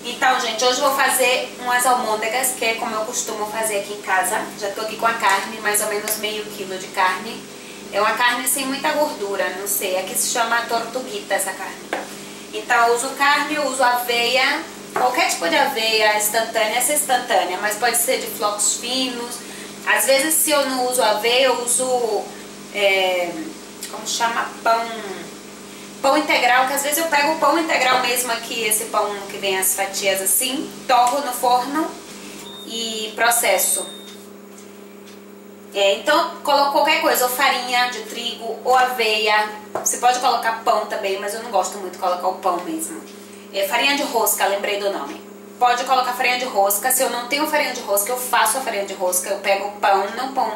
Então, gente, hoje eu vou fazer umas almôndegas, que é como eu costumo fazer aqui em casa. Já tô aqui com a carne, mais ou menos meio quilo de carne. É uma carne sem muita gordura, não sei. Aqui se chama tortuguita essa carne. Então eu uso carne, eu uso aveia, qualquer tipo de aveia, instantânea, essa é instantânea, mas pode ser de flocos finos. Às vezes, se eu não uso aveia, eu uso, como chama, pão integral, que às vezes eu pego o pão integral mesmo aqui, esse pão que vem as fatias assim, torro no forno e processo. Então, coloco qualquer coisa, ou farinha de trigo, ou aveia. Você pode colocar pão também, mas eu não gosto muito de colocar o pão mesmo. Farinha de rosca, lembrei do nome. Pode colocar farinha de rosca. Se eu não tenho farinha de rosca, eu faço a farinha de rosca. Eu pego o pão, não pão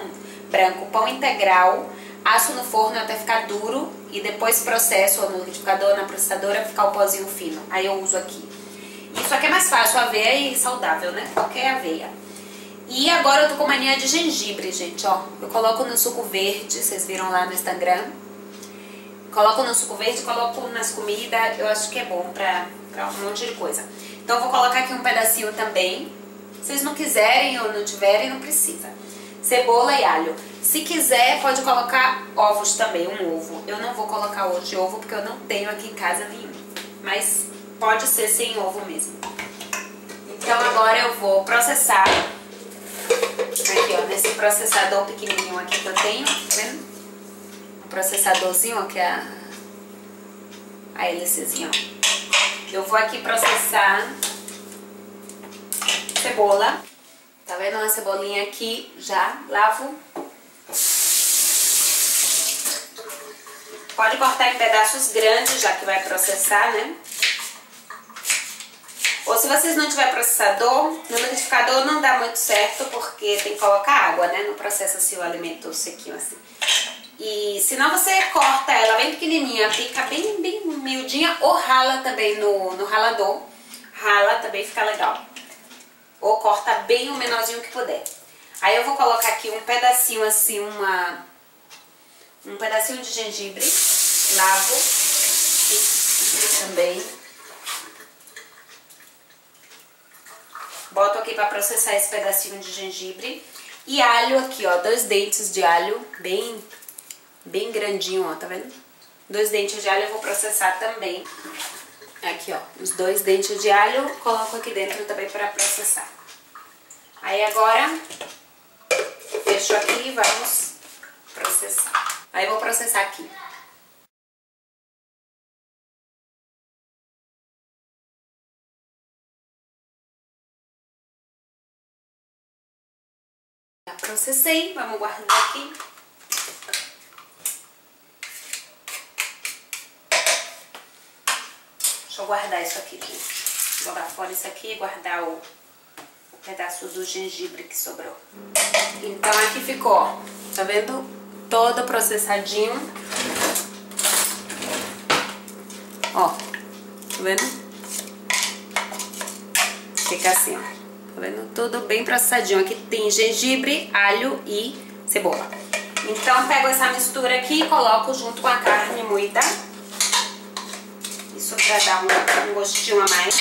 branco, pão integral, asso no forno até ficar duro e depois processo ou no liquidificador ou na processadora pra ficar o pozinho fino. Aí eu uso aqui. Isso aqui é mais fácil, aveia e saudável, né? Qualquer aveia. E agora eu tô com mania de gengibre, gente, ó. Eu coloco no suco verde, vocês viram lá no Instagram. Coloco no suco verde, coloco nas comidas, eu acho que é bom pra um monte de coisa. Então eu vou colocar aqui um pedacinho também. Se vocês não quiserem ou não tiverem, não precisa. Cebola e alho. Se quiser, pode colocar ovos também, um ovo. Eu não vou colocar hoje ovo porque eu não tenho aqui em casa nenhum. Mas pode ser sem ovo mesmo. Então agora eu vou processar. Aqui, ó, nesse processador pequenininho aqui que eu tenho, tá vendo? Um processadorzinho, ó, que é a hélicezinha, ó. Eu vou aqui processar cebola. Tá vendo uma cebolinha aqui? Já lavo. Pode cortar em pedaços grandes, já que vai processar, né? Ou se vocês não tiver processador, no liquidificador não dá muito certo, porque tem que colocar água, né? Não processa assim o alimento sequinho assim. E senão você corta ela bem pequenininha, fica bem miudinha, ou rala também no ralador. Rala também fica legal. Ou corta bem o menorzinho que puder. Aí eu vou colocar aqui um pedacinho assim, um pedacinho de gengibre. Lavo. Também. Boto aqui pra processar esse pedacinho de gengibre. E alho aqui, ó. 2 dentes de alho. Bem grandinho, ó. Tá vendo? 2 dentes de alho eu vou processar também. Aqui, ó, os 2 dentes de alho, coloco aqui dentro também para processar. Aí agora, fecho aqui e vamos processar. Aí vou processar aqui. Já processei, vamos guardar aqui. Deixa eu guardar isso aqui, gente. Jogar fora isso aqui e guardar o pedaço do gengibre que sobrou. Então aqui ficou, ó. Tá vendo? Todo processadinho. Ó. Tá vendo? Fica assim, ó. Tá vendo? Tudo bem processadinho. Aqui tem gengibre, alho e cebola. Então pego essa mistura aqui e coloco junto com a carne moída. Isso pra dar um gostinho a mais.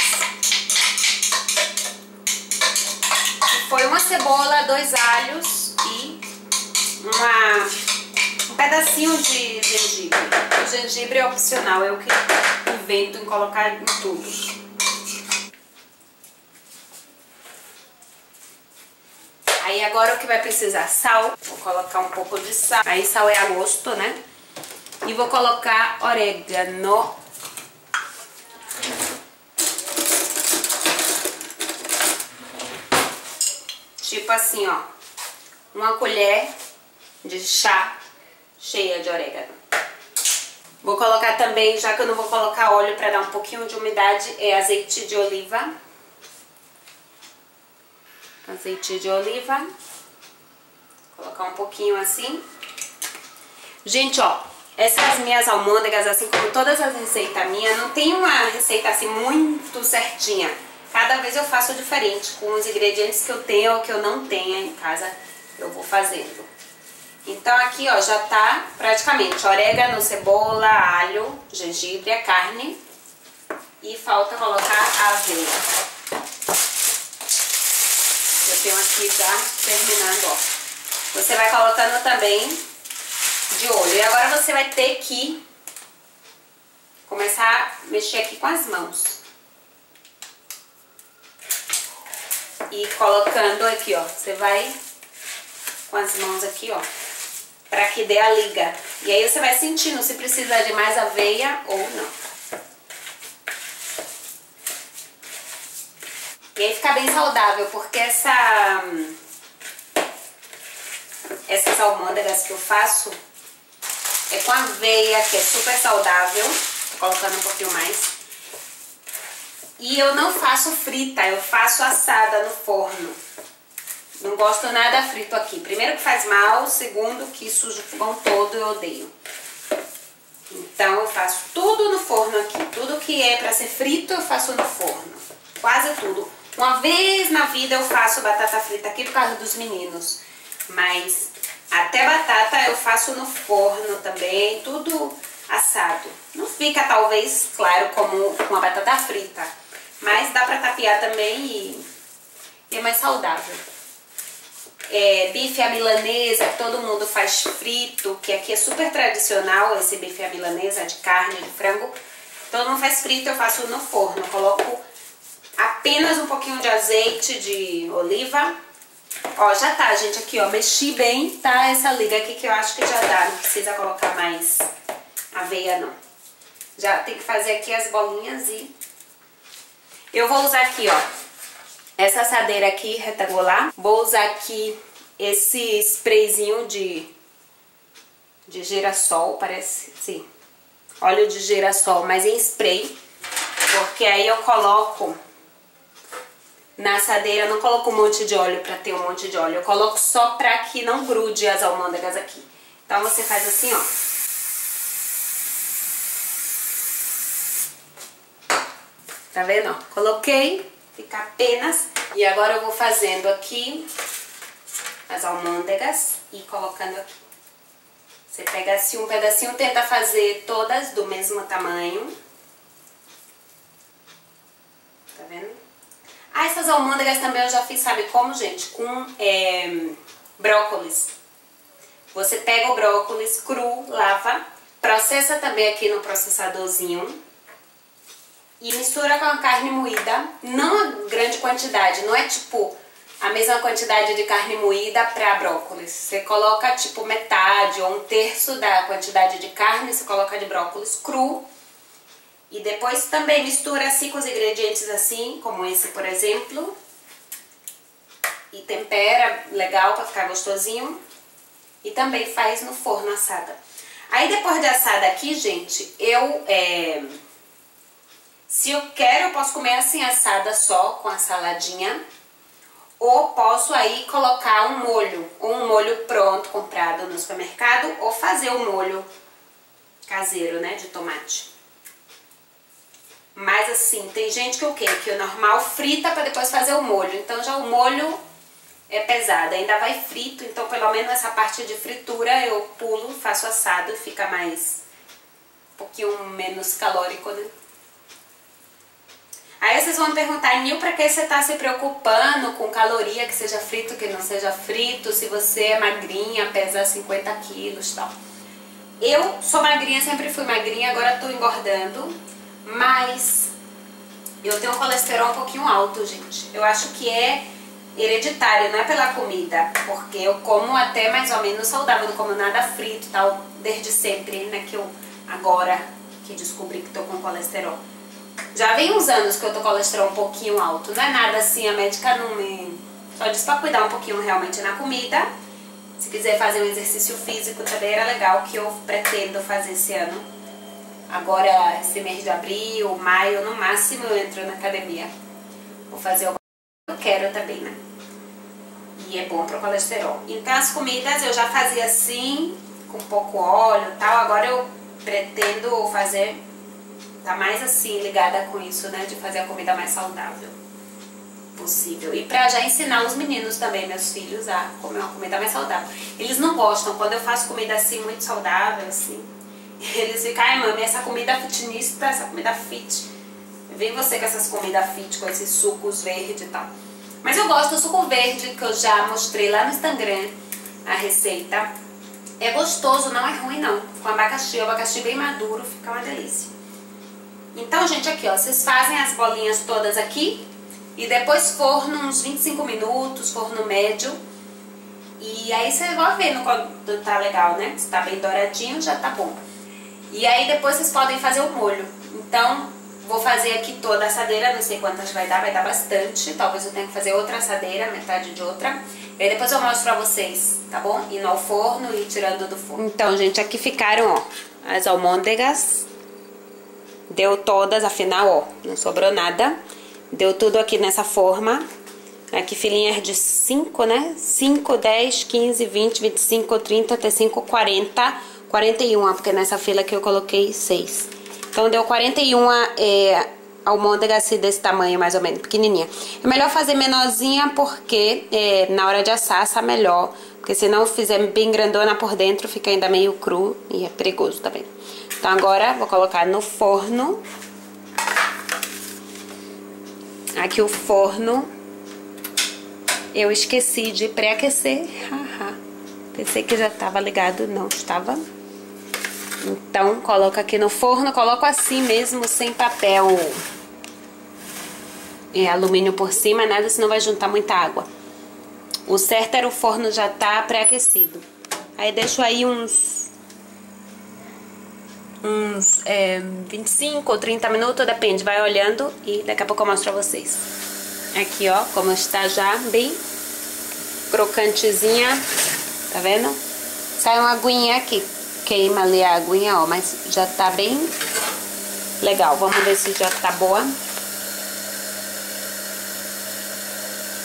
Foi uma cebola, 2 alhos e um pedacinho de gengibre. O gengibre é opcional, eu que invento em colocar em tudo. Aí agora o que vai precisar? Sal. Vou colocar um pouco de sal. Aí sal é a gosto, né? E vou colocar orégano. Tipo assim, ó, uma colher de chá cheia de orégano. Vou colocar também, já que eu não vou colocar óleo pra dar um pouquinho de umidade, é azeite de oliva. Azeite de oliva. Vou colocar um pouquinho assim. Gente, ó, essas minhas almôndegas, assim como todas as receitas minhas, não tem uma receita assim muito certinha. Cada vez eu faço diferente, com os ingredientes que eu tenho ou que eu não tenha em casa, eu vou fazendo. Então aqui, ó, já tá praticamente orégano, cebola, alho, gengibre, a carne E falta colocar a aveia. Eu tenho aqui já terminando, ó. Você vai colocando também de olho. E agora você vai ter que começar a mexer aqui com as mãos. E colocando aqui, ó. Você vai com as mãos aqui, ó. Pra que dê a liga. E aí você vai sentindo se precisa de mais aveia ou não. E aí fica bem saudável, porque essas almôndegas que eu faço é com aveia, que é super saudável. Tô colocando um pouquinho mais. E eu não faço frita, eu faço assada no forno. Não gosto nada frito aqui. Primeiro que faz mal, segundo que suja o fogão todo, eu odeio. Então eu faço tudo no forno aqui. Tudo que é pra ser frito eu faço no forno. Quase tudo. Uma vez na vida eu faço batata frita aqui por causa dos meninos. Mas até batata eu faço no forno também, tudo assado. Não fica talvez, claro, como uma batata frita. Mas dá pra tapear também e é mais saudável. É, bife à milanesa, que todo mundo faz frito, que aqui é super tradicional esse bife à milanesa de carne, de frango. Todo mundo faz frito, eu faço no forno. Eu coloco apenas um pouquinho de azeite de oliva. Ó, já tá, gente, aqui, ó, mexi bem, tá essa liga aqui que eu acho que já dá, não precisa colocar mais aveia, não. Já tem que fazer aqui as bolinhas e... Eu vou usar aqui, ó, essa assadeira aqui retangular. Vou usar aqui esse sprayzinho de girassol, parece, sim. Óleo de girassol, mas em spray. Porque aí eu coloco na assadeira, eu não coloco um monte de óleo pra ter um monte de óleo. Eu coloco só pra que não grude as almôndegas aqui. Então você faz assim, ó. Tá vendo, ó? Coloquei. Fica apenas. E agora eu vou fazendo aqui as almôndegas e colocando aqui. Você pega assim um pedacinho, tenta fazer todas do mesmo tamanho. Tá vendo? Ah, essas almôndegas também eu já fiz, sabe como, gente? Com brócolis. Você pega o brócolis cru, lava, processa também aqui no processadorzinho. E mistura com a carne moída, não a grande quantidade, não é tipo a mesma quantidade de carne moída para brócolis. Você coloca tipo metade ou um terço da quantidade de carne, você coloca de brócolis cru. E depois também mistura assim com os ingredientes assim, como esse por exemplo. E tempera legal para ficar gostosinho. E também faz no forno assada. Aí depois de assada aqui, gente, eu... Se eu quero, eu posso comer assim assada só, com a saladinha. Ou posso aí colocar um molho. Ou um molho pronto, comprado no supermercado. Ou fazer um molho caseiro, né, de tomate. Mas assim, tem gente que o quê? Que o normal frita pra depois fazer o molho. Então já o molho é pesado, ainda vai frito. Então pelo menos essa parte de fritura eu pulo, faço assado. Fica mais... um pouquinho menos calórico, né? Aí vocês vão me perguntar, Nil, pra que você tá se preocupando com caloria, que seja frito, que não seja frito, se você é magrinha, pesa 50 quilos e tal. Eu sou magrinha, sempre fui magrinha, agora tô engordando, mas eu tenho um colesterol um pouquinho alto, gente. Eu acho que é hereditário, não é pela comida, porque eu como até mais ou menos saudável, não como nada frito e tal, desde sempre, né, que eu agora que descobri que tô com colesterol. Já vem uns anos que eu tô com colesterol um pouquinho alto. Não é nada assim, a médica não me... Só diz pra cuidar um pouquinho realmente na comida. Se quiser fazer um exercício físico também era legal, que eu pretendo fazer esse ano. Agora, esse mês de abril, maio, no máximo eu entro na academia. Vou fazer o que eu quero também, né? E é bom pro colesterol. Então as comidas eu já fazia assim, com pouco óleo e tal. Agora eu pretendo fazer... Tá mais assim, ligada com isso, né? De fazer a comida mais saudável possível. E pra já ensinar os meninos também, meus filhos, a comer uma comida mais saudável. Eles não gostam. Quando eu faço comida assim, muito saudável, assim, eles ficam, ai, mami, essa comida fitness, essa comida fit. Vem você com essas comidas fit, com esses sucos verdes e tal. Mas eu gosto do suco verde, que eu já mostrei lá no Instagram a receita. É gostoso, não é ruim não. Com abacaxi, o abacaxi bem maduro, fica uma delícia. Então, gente, aqui ó, vocês fazem as bolinhas todas aqui e depois forno uns 25 minutos, forno médio. E aí vocês vão vendo quando tá legal, né? Se tá bem douradinho, já tá bom. E aí depois vocês podem fazer o molho. Então, vou fazer aqui toda a assadeira, não sei quantas vai dar bastante. Talvez eu tenha que fazer outra assadeira, metade de outra. E aí depois eu mostro pra vocês, tá bom? Indo ao forno e tirando do forno. Então, gente, aqui ficaram, ó, as almôndegas. Deu todas, afinal, ó, não sobrou nada. Deu tudo aqui nessa forma. Aqui filinhas de 5, né? 5, 10, 15, 20, 25, 30, 35, 40, 41, porque nessa fila aqui eu coloquei 6. Então deu 41 almôndega assim desse tamanho, mais ou menos, pequenininha. É melhor fazer menorzinha porque na hora de assar, assa melhor. Porque se não fizer bem grandona por dentro, fica ainda meio cru e é perigoso também. Então agora vou colocar no forno. Aqui o forno. Eu esqueci de pré-aquecer. Pensei que já estava ligado, não estava. Então, coloco aqui no forno, coloco assim mesmo, sem papel e alumínio por cima, nada, senão vai juntar muita água. O certo era o forno já tá pré-aquecido. Aí deixo aí uns 25 ou 30 minutos, depende, vai olhando e daqui a pouco eu mostro pra vocês. Aqui, ó, como está já bem crocantezinha, tá vendo? Sai uma aguinha aqui. Queima ali a aguinha, ó, mas já tá bem legal. Vamos ver se já tá boa.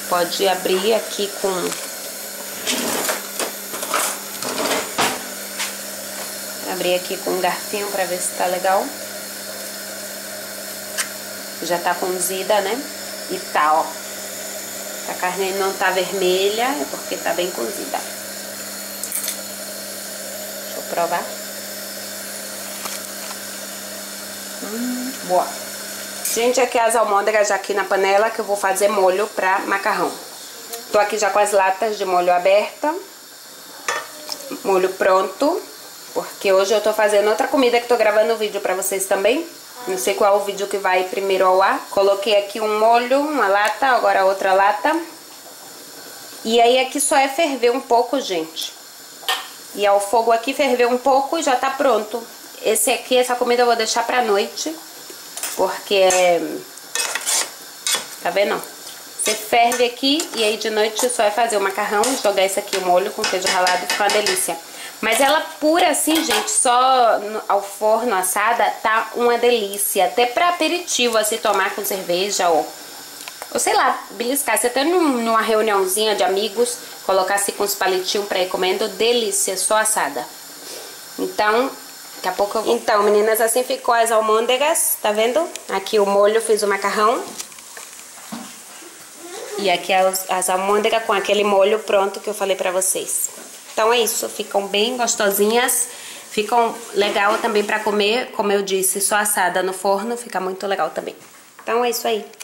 Pode abrir aqui com... Abrir aqui com um garfinho pra ver se tá legal. Já tá cozida, né? E tá, ó. A carne não tá vermelha, é porque tá bem cozida. Provar. Boa. Gente, aqui as almôndegas já aqui na panela que eu vou fazer molho pra macarrão. Tô aqui já com as latas de molho aberta. Molho pronto. Porque hoje eu tô fazendo outra comida que tô gravando o vídeo pra vocês também. Não sei qual é o vídeo que vai primeiro ao ar. Coloquei aqui um molho, uma lata, agora outra lata. E aí aqui só é ferver um pouco, gente. E ao fogo aqui ferveu um pouco e já tá pronto. Esse aqui, essa comida eu vou deixar pra noite. Porque é... Tá vendo? Você ferve aqui e aí de noite só é fazer o macarrão. Jogar esse aqui, o molho com queijo ralado, fica uma delícia. Mas ela pura assim, gente, só ao forno assada, tá uma delícia. Até pra aperitivo, assim, tomar com cerveja ou sei lá, beliscar. Você até numa reuniãozinha de amigos, colocar assim com os palitinhos pra ir comendo, delícia, só assada. Então, daqui a pouco eu vou... Então, meninas, assim ficou as almôndegas, tá vendo? Aqui o molho, fiz o macarrão. E aqui as almôndegas com aquele molho pronto que eu falei pra vocês. Então é isso, ficam bem gostosinhas. Ficam legal também pra comer, como eu disse, só assada no forno, fica muito legal também. Então é isso aí.